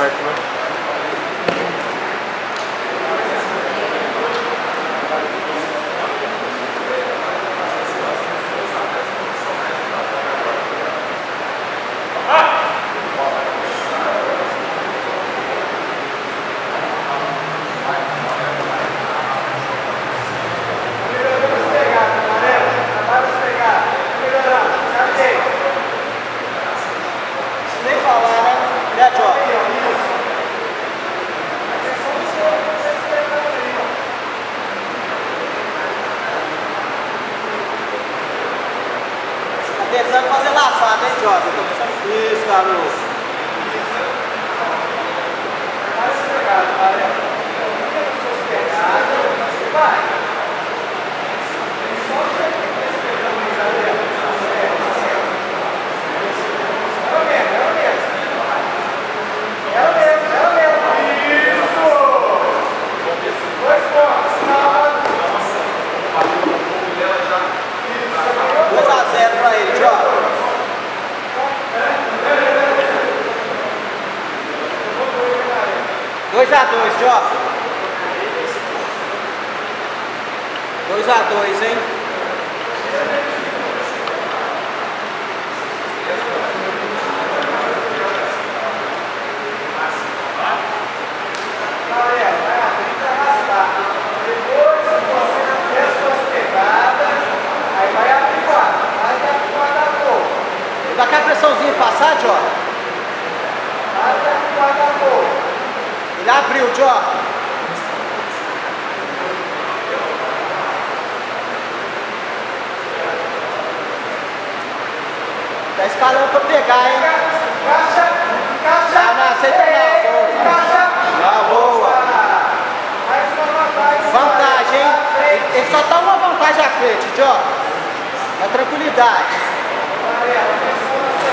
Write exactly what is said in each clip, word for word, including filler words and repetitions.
barco, né? Precisando fazer laçado, hein, Jota? Tô pensando... Isso, garoto. Vai esfregado, galera. Seus pegados. Vai. Só o jeito que eles pegam os alertas. É o mesmo, é o mesmo. É o mesmo, é o mesmo. Isso! Dois pontos. dois a zero pra ele, Jota. dois a dois, Jota. dois a dois, hein? Galera, tem que arrastar. Depois você até as suas pegadas, aí vai apivar. Aí vai apivar da boa. Dá cá a pressãozinha passar, Jota. Aí vai apivar da boa. Ele abriu, Jota. Tá escalando pra pegar, hein? Encaixa, encaixa. Não, não aceita não. Encaixa. Já boa. Vantagem, hein? Ele só tá uma vantagem à frente, Jota. Na tranquilidade.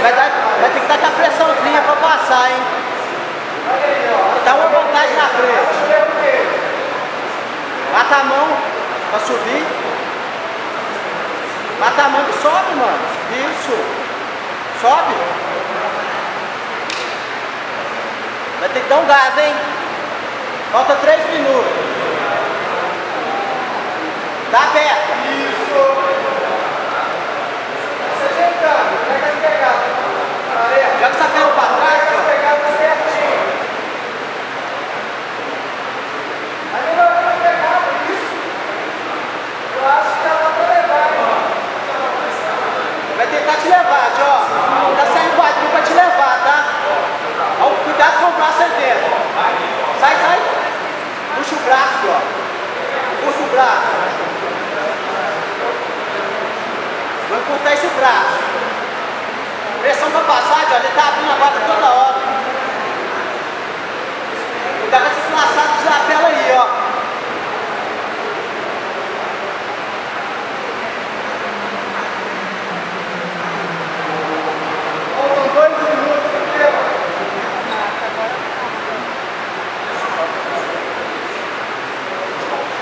Vai, dar, vai ter que dar com a pressãozinha pra passar, hein? Dá uma vantagem na frente. Mata a mão pra subir. Mata a mão que sobe, mano. Isso. Sobe. Vai ter que dar um gás, hein? Falta três minutos. Tá aberto. Isso. Vai se ajeitando. Pega as pegadas. Joga essa perna pra trás. Pega as pegadas certinho. Tentar te levar, Jota. Tá saindo o quadril pra te levar, tá? Ó, cuidado com o braço aí dentro. Sai, sai. Puxa o braço, ó. Puxa o braço. Vou encurtar esse braço. Pressão pra passar, Jota. Ele tá abrindo a guarda toda hora. Cuidado com esses laçados de lapela aí, ó.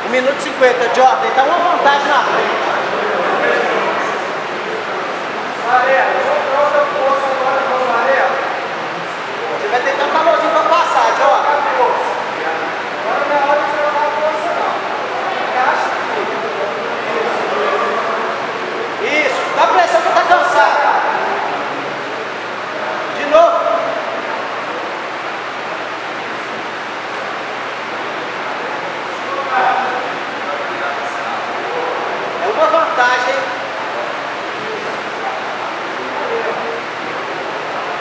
um minuto e cinquenta, Jota, então uma vantagem na frente. Amarelo, só troca a força agora com o amarelo. Você vai tentar um calorzinho pra passar, Jota. Agora não é hora de trocar a força, não. Encaixa tudo. Isso. Isso, dá pressão que tá cansado. De novo. Vantagem.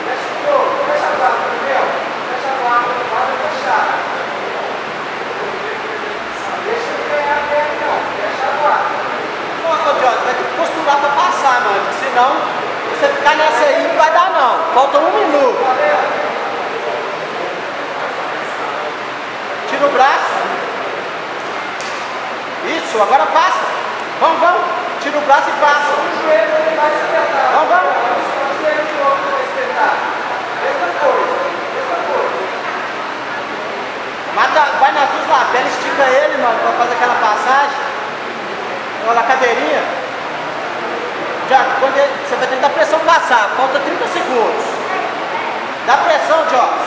Fecha o jogo, fecha a guarda, entendeu? Fecha a guarda, guarda fechada. Deixa ele ganhar perto, não. Fecha a guarda. Pô, Jota, vai ter que posturar pra passar, mano. Senão, se você ficar nessa aí, não vai dar, não. Falta um minuto. Tira o braço. Isso, agora passa. Vamos, vamos. Tira o braço e passa. O joelho ele vai espetar. Vamos, vamos. O joelho de novo vai espetar. Mesma coisa. Mesma coisa. Mata, vai nas duas lapelas, estica ele, mano, pra fazer aquela passagem. Olha a cadeirinha. Jota, quando ele, você vai tentar pressão passar. Falta trinta segundos. Dá pressão, Jota.